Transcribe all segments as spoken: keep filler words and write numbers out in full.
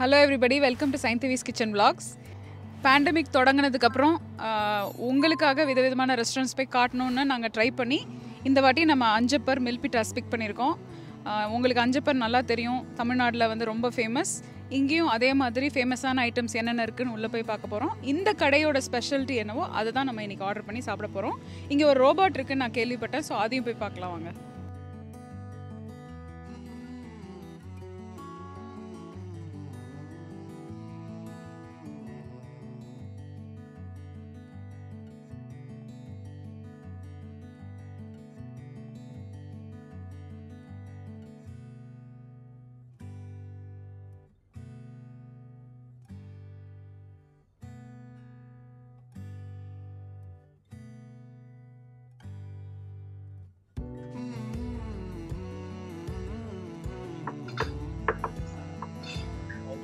Hello everybody, welcome to Saint T V's Kitchen Vlogs. Pandemic தொடங்கினதுக்கு அப்புறம் உங்களுக்காக விதவிதமான restaurants போய் காட்டணும்னு நாங்க ட்ரை பண்ணி இந்த வாட்டி நம்ம அஞ்சப்பர் மில்பிட்டா ஸ்பிக் பண்ணிருக்கோம். உங்களுக்கு அஞ்சப்பர் நல்லா தெரியும், தமிழ்நாட்டுல வந்து ரொம்ப ஃபேமஸ். இங்கேயும் அதே மாதிரி ஃபேமஸான ஐட்டம்ஸ் என்னென்ன இருக்குன்னு உள்ள போய் பார்க்க போறோம். இந்த கடையோட ஸ்பெஷாலிட்டி என்னவோ அதை தான் நம்ம இன்னைக்கு ஆர்டர் பண்ணி சாப்பிட போறோம். இங்க ஒரு ரோபோட் இருக்குன்னு நான் கேள்விப்பட்டேன், சோ அதையும் போய் பார்க்கலாம் வாங்க.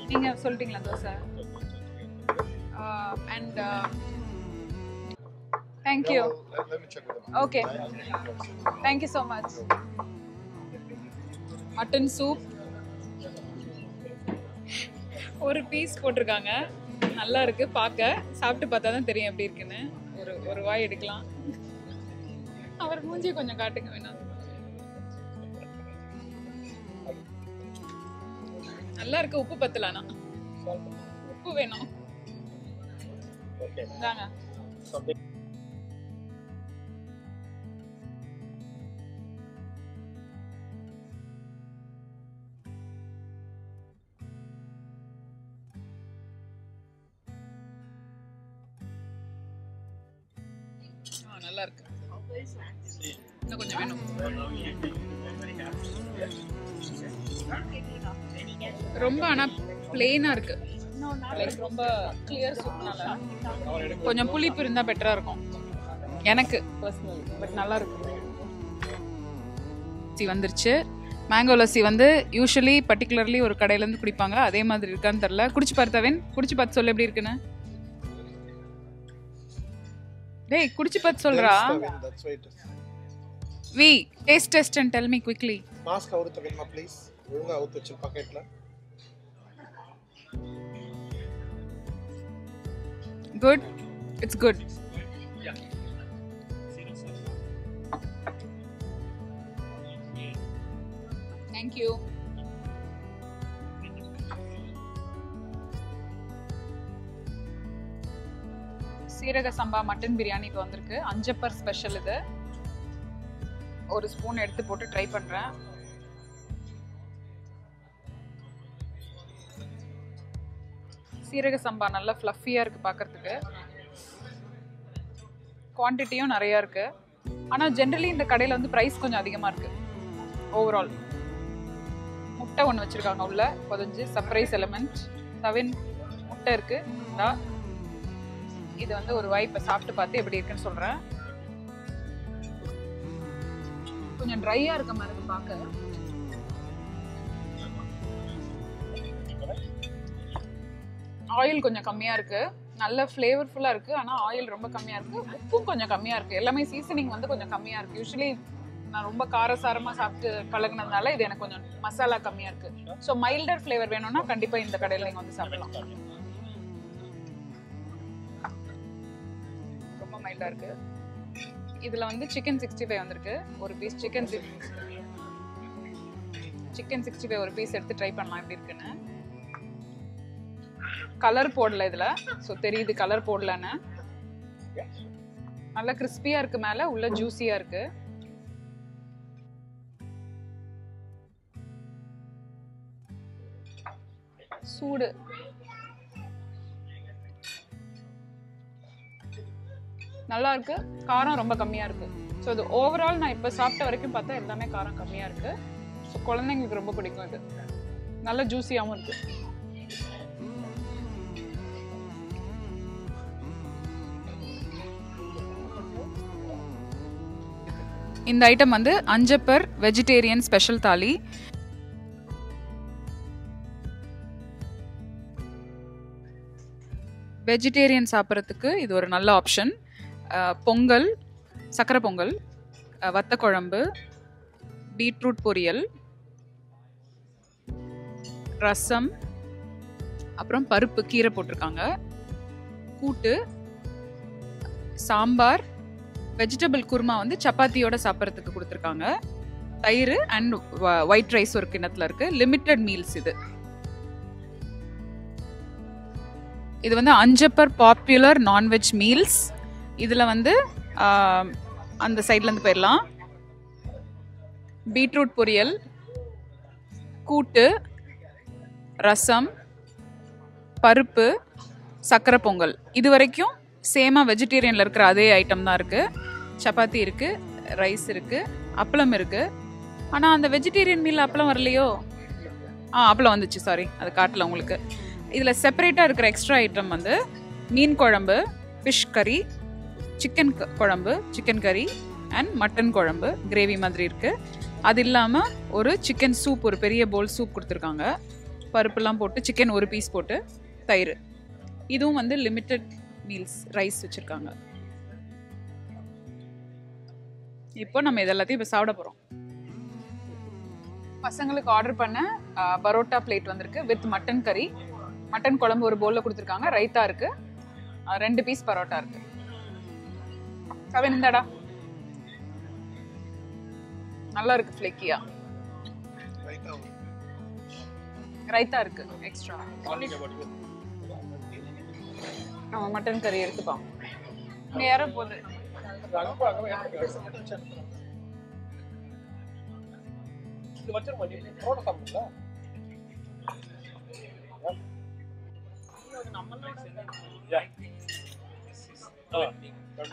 நீங்க சொல்றீங்களா dosa? and uh, thank you. Okay, thank you so much. mutton soup ஒரு பீஸ் போட்டுருக்காங்க, நல்லா இருக்கு பார்க்க. சாப்பிட்டு பார்த்தா தான் தெரியும் எப்படி இருக்குன்னு. ஒரு ஒரு வாய் எடுக்கலாம். அவர் மூஞ்சி கொஞ்சம் காட்டுங்க வேணா. நல்லா இருக்கு. உப்பு பத்தலனா உப்பு வேணும். ஓகே தாங்க. ஆ நல்லா இருக்கு. இன்னும் கொஞ்சம் வேணும். ரொம்ப ஆனா பிளேனா இருக்கு. ரொம்ப கிளியர் சூப்னால கொஞ்சம் புளிப்பு இருந்தா பெட்டரா இருக்கும் எனக்கு पर्सनल, பட் நல்லா இருக்கு. சி வந்துருச்சு. மேங்கோ லஸ்ஸி வந்து யூசுவலி பர்టిక్యులர்லி ஒரு கடையில இருந்து குடிப்பாங்க, அதே மாதிரி இருக்கான்னு தெரியல. குடிச்சு பார்த்தவேன். குடிச்சு பார்த்து சொல்ல எப்படி இருக்குன்னு. டேய் குடிச்சு பார்த்து சொல்றா. We taste test and tell me quickly. Mask out பண்ணுமா ப்ளீஸ். ஒழுங்கா அவுட் வச்சு பாக்கெட்ல. good, it's good. yeah, thank you. சீரக சம்பா மட்டன் பிரியாணிக்கு வந்திருக்கு. அஞ்சப்பர் ஸ்பெஷல் இது. ஒரு ஸ்பூன் எடுத்து போட்டு ட்ரை பண்றேன். சீரக சம்பா நல்லா ஃப்ளஃபியா இருக்கு பார்க்கிறதுக்கு. குவாண்டிட்டியும் நிறைய இருக்கு. ஆனா ஜெனரலி இந்த கடையில வந்து பிரைஸ் கொஞ்சம் அதிகமா இருக்கு. ஓவரால் முட்டை ஒன்று வச்சிருக்காங்க உள்ள பதினஞ்சு சர்ப்ரைஸ் எலிமெண்ட். செவன் முட்டை இருக்கு. இது வந்து ஒரு வாய்ப்பை சாப்பிட்டு பார்த்து எப்படி இருக்குன்னு சொல்றேன். கொஞ்சம் ட்ரையா இருக்க மாதிரி இருக்கு பார்க்க. ஆயில் கொஞ்சம் கம்மியா இருக்கு. நல்ல ஃபிளேவர்ஃபுல்லா இருக்கு. ஆனா ஆயில் ரொம்ப கம்மியா இருக்கு. உப்பும் கொஞ்சம் கம்மியா இருக்கு. எல்லாமே சீசனிங் வந்து கொஞ்சம் கம்மியா இருக்கு. யூசுவலி நான் ரொம்ப காரசாரமா சாப்பிட்டு பழகினதுனால இது எனக்கு கொஞ்சம் மசாலா கம்மியா இருக்கு. ஸோ மைல்டர் ஃபிளேவர் வேணும்னா கண்டிப்பா இந்த கடையில நீங்க வந்து சாப்பிடலாம். ரொம்ப மைல்டா இருக்கு. இதுல வந்து சிக்கன் சிக்ஸ்டி ஃபைவ் வந்திருக்கு. ஒரு piece chicken chicken sixty five ஒரு பீஸ் எடுத்து ட்ரை பண்ணலாம் எப்படி இருக்குன்னு. கலர் போடல இதுல, சோ தெரியுது கலர் போடலன்னு. நல்லா கிறிஸ்பியா இருக்கு, மேல உள்ள ஜூஸியா இருக்கு. சூடு நல்லா இருக்கு. காரம் ரொம்ப கம்மியா இருக்கு. சோ இது ஓவரால் நான் இப்ப சாப்பிட்ட வரைக்கும் பார்த்தா எல்லாமே காரம் கம்மியா இருக்கு. சோ குழந்தைங்களுக்கு ரொம்ப பிடிக்கும் இது. நல்ல ஜூஸியாவும் இருக்கு. இந்த ஐட்டம் வந்து Anjappar vegetarian special thali. Vegetarian சாப்பிட்றதுக்கு இது ஒரு நல்ல ஆப்ஷன். பொங்கல், சக்கரை பொங்கல், வத்த குழம்பு, பீட்ரூட் பொரியல், ரசம், அப்புறம் பருப்பு கீரை போட்டிருக்காங்க, கூட்டு, சாம்பார், வெஜிடபிள் குருமா வந்து சப்பாத்தியோட சாப்பிட்றதுக்கு கொடுத்துருக்காங்க, தயிர் அண்ட் ஒயிட் ரைஸ் ஒரு கிண்ணத்தில் இருக்கு. லிமிட்டட் மீல்ஸ் இது. இது வந்து அஞ்சப்பர் பாப்புலர் நான்வெஜ் மீல்ஸ். இதில் வந்து அந்த சைட்லேருந்து போயிடலாம். பீட்ரூட் பொரியல், கூட்டு, ரசம், பருப்பு, சக்கரை பொங்கல். இது வரைக்கும் சேமாக வெஜிடேரியனில் இருக்கிற அதே ஐட்டம் தான் இருக்குது. சப்பாத்தி இருக்குது, ரைஸ் இருக்குது, அப்பளம் இருக்குது. ஆனால் அந்த வெஜிடேரியன் மீல் அப்பளம் வரலையோ? ஆ அப்பளம் வந்துச்சு, சாரி அது காட்டல உங்களுக்கு. இதில் செப்பரேட்டாக இருக்கிற எக்ஸ்ட்ரா ஐட்டம் வந்து மீன் குழம்பு, ஃபிஷ் கறி, சிக்கன் குழம்பு, சிக்கன் கறி அண்ட் மட்டன் குழம்பு கிரேவி மாதிரி இருக்குது. அது இல்லாமல் ஒரு சிக்கன் சூப், ஒரு பெரிய போல் சூப் கொடுத்துருக்காங்க. பருப்புலாம் போட்டு சிக்கன் ஒரு பீஸ் போட்டு தயிர். இதுவும் வந்து லிமிட்டட் மீல்ஸ். ரைஸ் வச்சுருக்காங்க. இப்போ நம்ம இதெல்லாத்தையும் இப்போ சாப்பிட போகிறோம். பசங்களுக்கு ஆர்டர் பண்ண பரோட்டா பிளேட் வந்திருக்கு வித் மட்டன் கறி, மட்டன் குழம்பு ஒரு பவுலில் கொடுத்துருக்காங்க, ரைத்தா இருக்குது, ரெண்டு பீஸ் பரோட்டா இருக்குது. கவின் இந்தாடா, நல்லா இருக்குது, ஃப்ளேக்கியா ரைத்தா இருக்குது எக்ஸ்ட்ரா, நம்ம மட்டன் கறி எடுத்துப்போம். இங்கே யாரோ போகுது.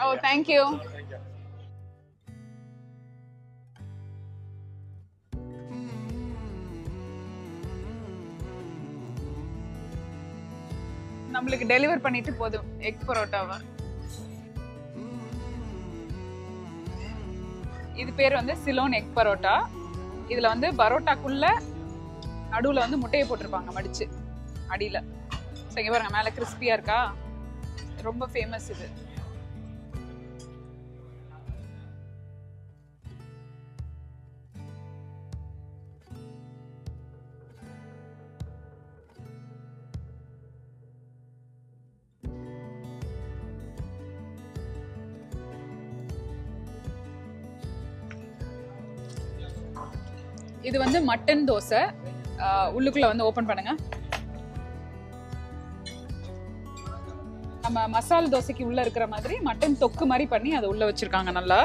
Oh, thank you. நம்மளுக்கு டெலிவர் பண்ணிட்டு போதும் எக் பரோட்டாவை. இது பேர் வந்து சிலோன் எக் பரோட்டா. இதில் வந்து பரோட்டாக்குள்ள நடுவில் வந்து முட்டையை போட்டிருப்பாங்க மடித்து அடியில். சரி பாருங்க மேலே கிறிஸ்பியாக இருக்கா, ரொம்ப ஃபேமஸ் இது. இது வந்து மட்டன் தோசை. உள்ளுக்குள்ள வந்து ஓபன் பண்ணுங்க. நம்ம மசால் தோசைக்கு உள்ள இருக்கிற மாதிரி மட்டன் தொக்கு மாதிரி பண்ணி அதை உள்ள வச்சிருக்காங்க. நல்லா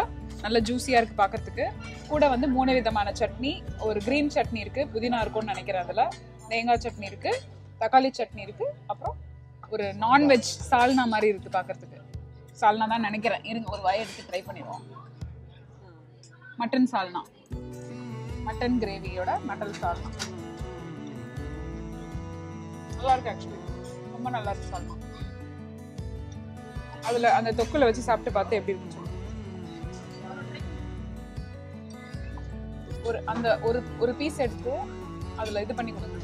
நல்லா ஜூஸியா இருக்கு பாக்கிறதுக்கு. கூட வந்து மூணு விதமான சட்னி, ஒரு கிரீன் சட்னி இருக்கு, புதினா இருக்கும்னு நினைக்கிறேன், அதுல தேங்காய் சட்னி இருக்கு, தக்காளி சட்னி இருக்கு, அப்புறம் ஒரு நான்வெஜ் சால்னா மாதிரி இருக்கு பாக்கிறதுக்கு. சால்னா தான் நினைக்கிறேன், இருங்க ஒரு வாய் எடுத்து ட்ரை பண்ணிடுவோம். மட்டன் சால்னா, மட்டன் கிரேவியோட மட்டன் சால்னா நல்லா இருக்கு. ஆக்சுவலி ரொம்ப நல்லா இருக்கு சால்னா. அதில் அந்த தொக்குல வச்சு சாப்பிட்டு பார்த்து எப்படி இருந்துச்சு. ஒரு அந்த ஒரு ஒரு பீஸ் எடுத்து அதில் இது பண்ணி கொடுங்க,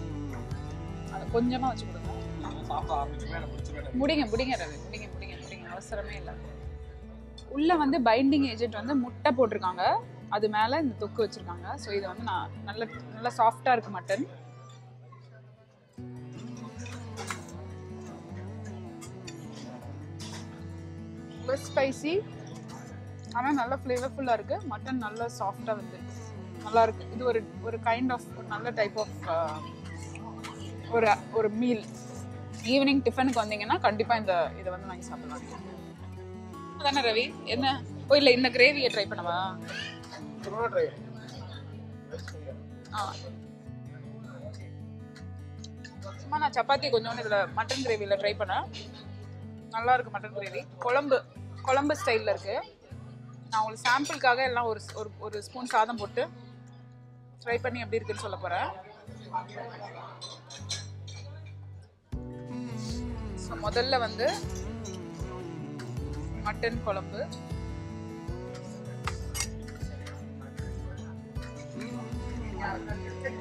அதை கொஞ்சமாக வச்சு கொடுங்க. முடிங்க முடிங்க ரவி, முடிங்க முடிங்க முடிங்க, அவசரமே இல்லை. உள்ளே வந்து பைண்டிங் ஏஜென்ட் வந்து முட்டை போட்டிருக்காங்க, அது மேலே இந்த தொக்கு வச்சுருக்காங்க. ஸோ இதை வந்து நான் நல்ல நல்லா சாஃப்டாக இருக்குது மட்டன். ஸ்பைசி ஆனால் நல்லா ஃப்ளேவர்ஃபுல்லாக இருக்குது. மட்டன் நல்லா சாஃப்டாக வந்து நல்லா இருக்குது. இது ஒரு ஒரு கைண்ட் ஆஃப் ஒரு நல்ல டைப் ஆஃப் ஒரு ஒரு மீல். ஈவினிங் டிஃபனுக்கு வந்தீங்கன்னா கண்டிப்பாக இந்த இதை வந்து வாங்கி சாப்பிடலாம் தானே ரவி? என்ன ஓ இல்லை, இந்த கிரேவியை ட்ரை பண்ணவா? சும்மா நான் சப்பாத்தி கொஞ்சோண்டு இதில் மட்டன் கிரேவியில் ட்ரை பண்ணேன், நல்லா இருக்கு. மட்டன் கிரேவி குழம்பு குழம்பு ஸ்டைலில் இருக்கு. நான் உங்களுக்கு சாம்பிளுக்காக எல்லாம் ஒரு ஒரு ஸ்பூன் சாதம் போட்டு ட்ரை பண்ணி எப்படி இருக்குன்னு சொல்ல போகிறேன். ஸோ முதல்ல வந்து மட்டன் குழம்பு,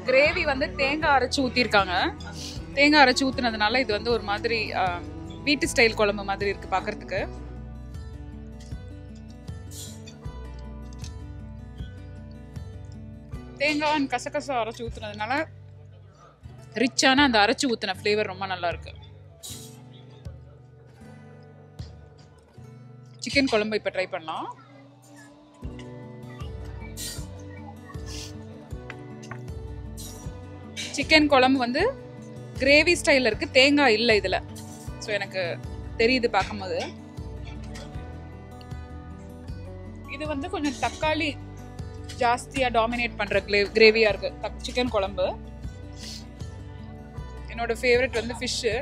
கிரேவி வந்து தேங்காய் அரைச்சி ஊற்றிருக்காங்க. தேங்காய் அரைச்சி ஊற்றுனதுனால இது வந்து ஒரு மாதிரி வீட்டு ஸ்டைல் குழம்பு மாதிரி இருக்கு பார்க்கறதுக்கு. தேங்காய் கசகசா அரைச்சி ஊற்றுனதுனால ரிச்சான அந்த அரைச்சு ஊற்றின ஃப்ளேவர் ரொம்ப நல்லாயிருக்கு. சிக்கன் குழம்பு இப்போ ட்ரை பண்ணலாம். சிக்கன் குழம்பு வந்து கிரேவி ஸ்டைலில் இருக்குது, தேங்காய் இல்லை இதில். ஸோ எனக்கு தெரியுது பார்க்கும்போது. இது வந்து கொஞ்சம் தக்காளி ஜாஸ்தியாக டாமினேட் பண்ணுற கிரே கிரேவியாக இருக்குது சிக்கன் குழம்பு. என்னோட ஃபேவரட் வந்து ஃபிஷ்ஷு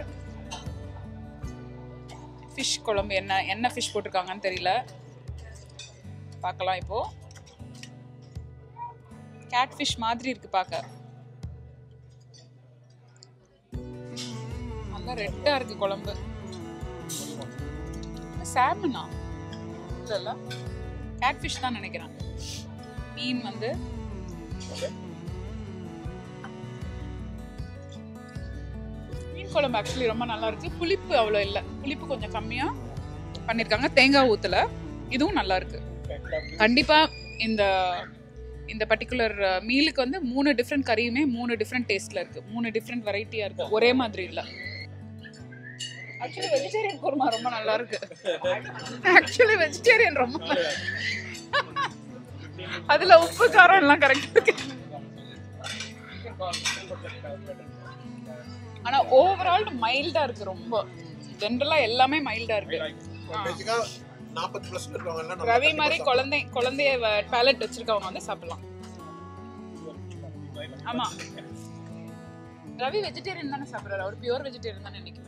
ஃபிஷ் குழம்பு. என்ன என்ன ஃபிஷ் போட்டிருக்காங்கன்னு தெரியல, பார்க்கலாம். இப்போது கேட் ஃபிஷ் மாதிரி இருக்குது பார்க்க, ரெட்டா இருக்கு குழம்பு. சால்மனா இல்ல கேட் ஃபிஷ் தான் நினைக்கிறேன். மீன் வந்து மீன் குழம்பு ஆக்சுவலி ரொம்ப நல்லா இருக்கு. புளிப்பு அவ்வளோ இல்லை, புளிப்பு கொஞ்சம் கம்மியா பண்ணிருக்காங்க, தேங்காய் ஊத்துல. இதுவும் நல்லா இருக்கு. கண்டிப்பா இந்த இந்த பர்டிகுலர் மீலுக்கு வந்து மூணு டிஃப்ரெண்ட் கறியுமே மூணு டிஃப்ரெண்ட் டேஸ்ட்ல இருக்கு, மூணு டிஃப்ரெண்ட் வெரைட்டியா இருக்கு, ஒரே மாதிரி இல்லை. ஆக்சுவலி வெஜிடேரியன் குருமா ரொம்ப நல்லா இருக்கு. ஆக்சுவலி வெஜிடேரியன் ரொம்ப அதுல உப்பு காரம் எல்லாம் கரெக்டா இருக்கு. ஆனா ஓவரால் மைல்டா இருக்கு, ரொம்ப ஜென்ரலா எல்லாமே மைல்டா இருக்கு. ரவி மாதிரி குழந்தை குழந்தைய பேலட் வச்சிருக்கவங்க வந்து சாப்பிடலாம். ஆமா, ரவி வெஜிடேரியன் தானே சாப்பிடுறாரு, அவர் பியூர் வெஜிடேரியன் தானே நினைக்கிறேன்.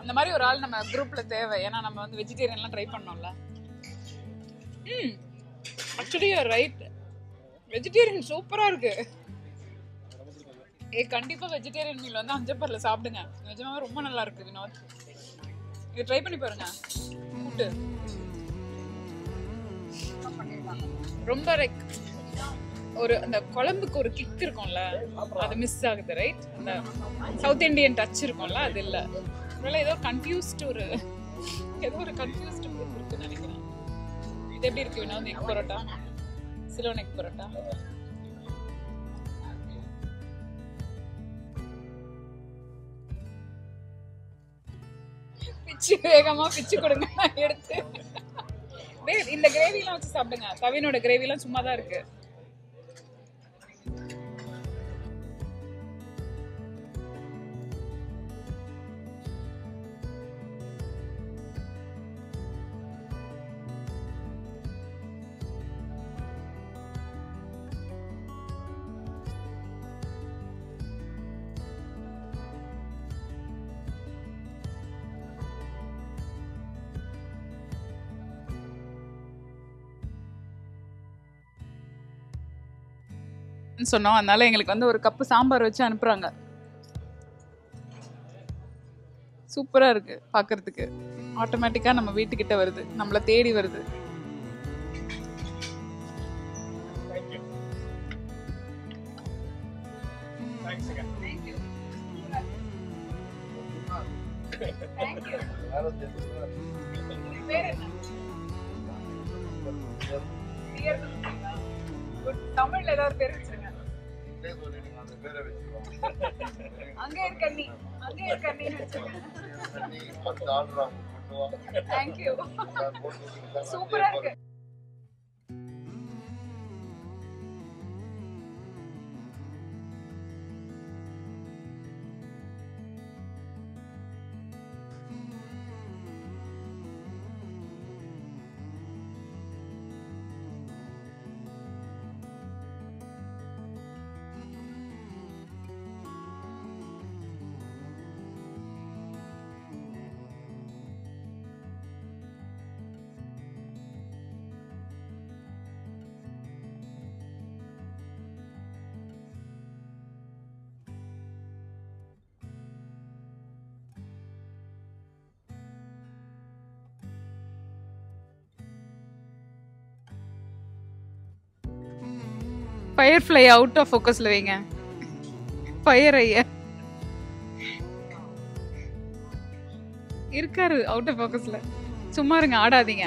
அந்த மாதிரி ஒரு ஆள் நம்ம குரூப்ல தேவை, ஏன்னா நம்ம வந்து வெஜிடேரியன்லாம் ட்ரை பண்ணோம்ல. ம் ஆக்சுவலி ரைட், வெஜிடேரியன் சூப்பராக இருக்கு. ஏ கண்டிப்பாக வெஜிடேரியன் மீல் வந்து அஞ்சப்பரில் சாப்பிடுங்க, நிஜமாக ரொம்ப நல்லா இருக்கு வினோத். இது ட்ரை பண்ணி பாருங்க, கூட்டு ரொம்ப லைக் ஒரு அந்த குழம்புக்கு ஒரு கிக் இருக்கும்ல, அது மிஸ் ஆகுது. ரைட், அந்த சவுத் இண்டியன் டச் இருக்கும்ல அது இல்லை. அதனால ஏதோ கன்ஃபியூஸ்டு ஒரு ஏதோ ஒரு கன்ஃபியூஸ்டு இருக்குன்னு நினைக்கிறேன். இது எப்படி இருக்கு வேணா? நெக் பரோட்டா, சிலோ நெக் பரோட்டா. பிச்சு வேகமாக பிச்சு கொடுங்க, நான் எடுத்து. இந்த கிரேவிலாம் வச்சு சாப்பிடுங்க, தவினோட கிரேவிலாம் சும்மா தான் இருக்கு. சொன்னோம், அதனால எங்களுக்கு வந்து ஒரு கப்பு சாம்பார் வச்சு அனுப்புறாங்க. சூப்பரா இருக்கு பாக்குறதுக்கு, ஆட்டோமேட்டிக்கா நம்ம வீட்டுக்கிட்ட வருது, நம்மள தேடி வருது. தமிழ்ல ஏதாவது பேர் வச்சிருக்க அங்க இருக்க நீ அங்க இருக்க நீ Thank you. சூப்பரா இருக்கு. ஃபயர்ஃப்ளை அவுட் ஆஃப் ஃபோக்கஸில் வைங்க. ஃபயர் ஐயா இருக்காரு அவுட் ஆஃப் ஃபோக்கஸில். சும்மா இருங்க, ஆடாதீங்க.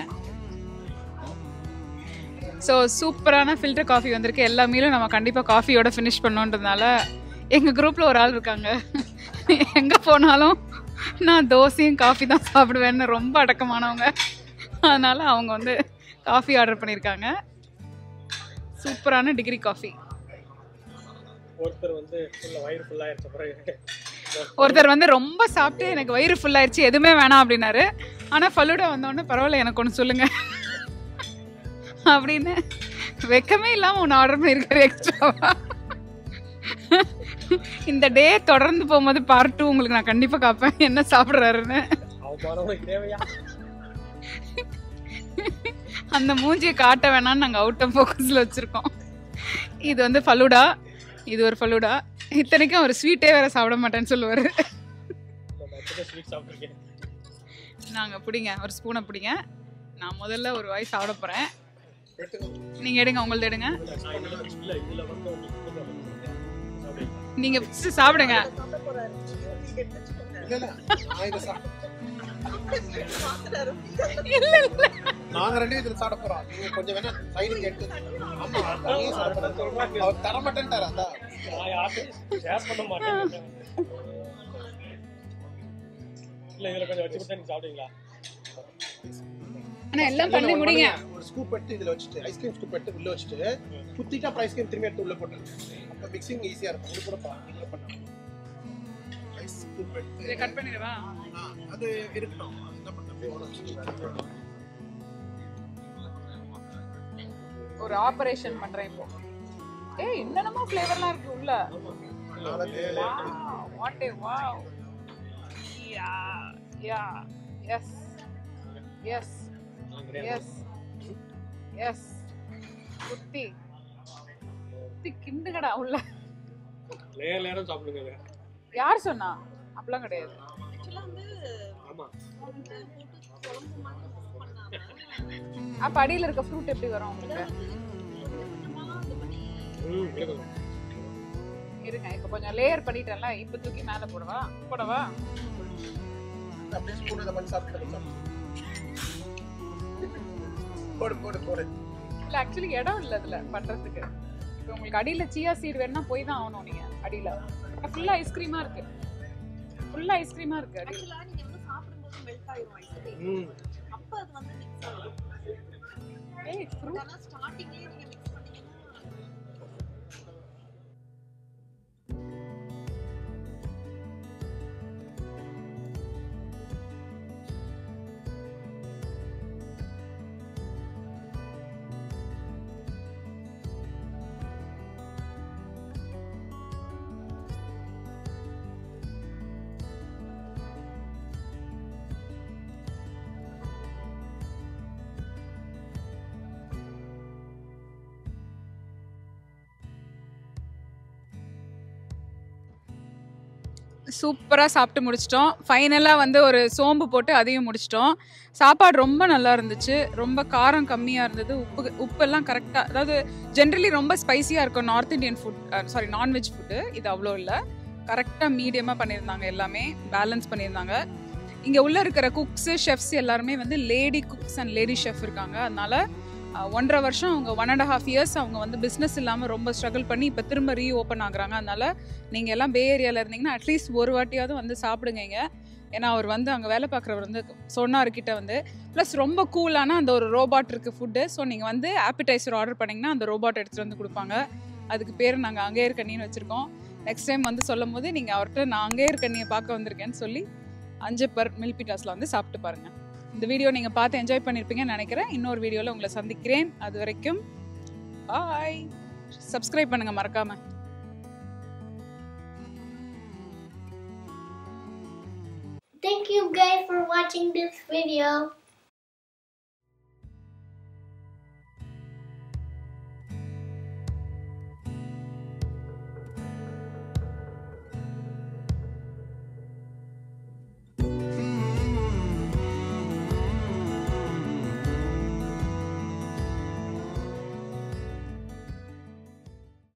ஸோ சூப்பரான ஃபில்டர் காஃபி வந்திருக்கு. எல்லா மீலும் நம்ம கண்டிப்பாக காஃபியோட ஃபினிஷ் பண்ணோன்றதுனால எங்கள் குரூப்பில் ஒரு ஆள் இருக்காங்க, எங்கே போனாலும் நான் தோசையும் காஃபி தான் சாப்பிடுவேன்னு ரொம்ப அடக்கமானவங்க. அதனால் அவங்க வந்து காஃபி ஆர்டர் பண்ணியிருக்காங்க. சூப்பரான டிகிரி காஃபி. ஒருத்தர் வந்து வயிறு ஃபுல்லாயிருச்சு, பிறகு ஒருத்தர் வந்து ரொம்ப சாப்பிட்டு எனக்கு வயிறு ஃபுல்லாயிருச்சு எதுவுமே வேணாம் அப்படின்னாரு. ஆனால் ஃபலூடா வந்தோடனே பரவாயில்ல எனக்கு ஒன்று சொல்லுங்கள் அப்படின்னு வெக்கமே இல்லாமல் ஒன்று ஆர்டர் பண்ணியிருக்காரு எக்ஸ்ட்ராவா. இந்த டே தொடர்ந்து போகும்போது பார்ட் டூ உங்களுக்கு நான் கண்டிப்பாக காப்பேன் என்ன சாப்பிட்றாருன்னு. அந்த மூஞ்சியை காட்ட வேணான்னு நாங்கள் அவுட் ஆஃப் ஃபோக்கஸில் வச்சுருக்கோம். இது வந்து ஃபலூடா, இது ஒரு ஃபலூடா. இத்தனைக்கும் அவர் ஸ்வீட்டே வேறு சாப்பிட மாட்டேன்னு சொல்லுவார். நாங்கள் பிடிங்க ஒரு ஸ்பூனை பிடிங்க, நான் முதல்ல ஒரு வாய் சாப்பிட போகிறேன். நீங்கள் எடுங்க, உங்களது எடுங்க, நீங்கள் ஃபஸ்ட்டு சாப்பிடுங்க. இருக்கட்டும். ஒரு ஆபரேஷன் பண்றேன் இப்போ. ஏய் என்னென்னமோ ஃப்ளேவர்லாம் இருக்கு உள்ள. What a wow. Yeah yeah yes yes yes yes குட்டி குட்டி கிண்டுகடா உள்ள. லேயர் லேயரா சாப்பிடுங்க. யார் சொன்னா? அப்பலாம் கிடையாது. ஆக்சுவலா வந்து ஆமா அப்ப அடியில இருக்க ஃப்ரூட் எப்படி வரும் உங்களுக்கு? இருங்க இப்ப கொஞ்சம் லேயர் பண்ணிட்டேன்ல, இப்ப தூக்கி மேல போடுவா போடுவா அப்படியே ஸ்பூன் இத பண்ணி சாப்பிடுங்க. போடு போடு போடு. இல்ல एक्चुअली இடம் இல்ல இதுல பண்றதுக்கு. இப்போ உங்களுக்கு அடியில சியா சீட் வேணும்னா போய் தான் ஆவணும். நீங்க அடியில ஃபுல்லா ஐஸ்கிரீமா இருக்கு, ஃபுல்லா ஐஸ்கிரீமா இருக்கு. एक्चुअली நீங்க வந்து சாப்பிடும்போது மெல்ட் ஆயிரும் ஐஸ்கிரீம். அப்ப அது வந்து மிக்ஸ் ஆகும். ஏய் ஃப்ரூட் அத ஸ்டார்டிங்லயே நீங்க மிக்ஸ் பண்ணீங்கன்னா சூப்பராக சாப்பிட்டு முடிச்சிட்டோம். ஃபைனலாக வந்து ஒரு சோம்பு போட்டு அதையும் முடிச்சிட்டோம். சாப்பாடு ரொம்ப நல்லா இருந்துச்சு, ரொம்ப காரம் கம்மியாக இருந்தது, உப்பு உப்பெல்லாம் கரெக்டாக. அதாவது ஜென்ரலி ரொம்ப ஸ்பைஸியாக இருக்கும் north Indian food, sorry non veg food. இது அவ்வளோ இல்லை, கரெக்டாக மீடியமாக பண்ணியிருந்தாங்க, எல்லாமே பேலன்ஸ் பண்ணியிருந்தாங்க. இங்கே உள்ளே இருக்கிற குக்ஸு ஷெஃப்ஸ் எல்லாருமே வந்து lady cooks and lady chef இருக்காங்க. அதனால ஒன்றரை வருஷம் அவங்க ஒன் அண்ட் ஹாஃப் இயர்ஸ் அவங்க வந்து பிஸ்னஸ் இல்லாமல் ரொம்ப ஸ்ட்ரகிள் பண்ணி இப்போ திரும்ப ரீ ஓப்பன் ஆகுறாங்க. அதனால் நீங்கள் எல்லாம் பே ஏரியாவில் இருந்தீங்கன்னா அட்லீஸ்ட் ஒரு வாட்டியாவது வந்து சாப்பிடுங்க. ஏன்னா அவர் வந்து அங்கே வேலை பார்க்குறவர் வந்து சொன்னார்கிட்ட வந்து ப்ளஸ் ரொம்ப கூலான அந்த ஒரு ரோபாட் இருக்குது ஃபுட்டு. ஸோ நீங்கள் வந்து ஆப்பிடைசர் ஆர்டர் பண்ணிங்கன்னா அந்த ரோபாட் எடுத்துகிட்டு வந்து கொடுப்பாங்க. அதுக்கு பேர் நாங்கள் அங்கே இருக்கண்ணின்னு வச்சுருக்கோம். நெக்ஸ்ட் டைம் வந்து சொல்லும் போது நீங்கள் அவர்கிட்ட நான் அங்கே இருக்கண்ணியை பார்க்க வந்திருக்கேன்னு சொல்லி அஞ்சப்பர் மில்பிட்டாஸில் வந்து சாப்பிட்டு பாருங்கள். இந்த வீடியோ நீங்கள் பார்த்து என்ஜாய் பண்ணியிருப்பீங்கன்னு நினைக்கிறேன். இன்னொரு வீடியோவில் உங்களை சந்திக்கிறேன். அது வரைக்கும் பாய். சப்ஸ்கிரைப் பண்ணுங்கள் மறக்காமல். Thank you guys for watching this video.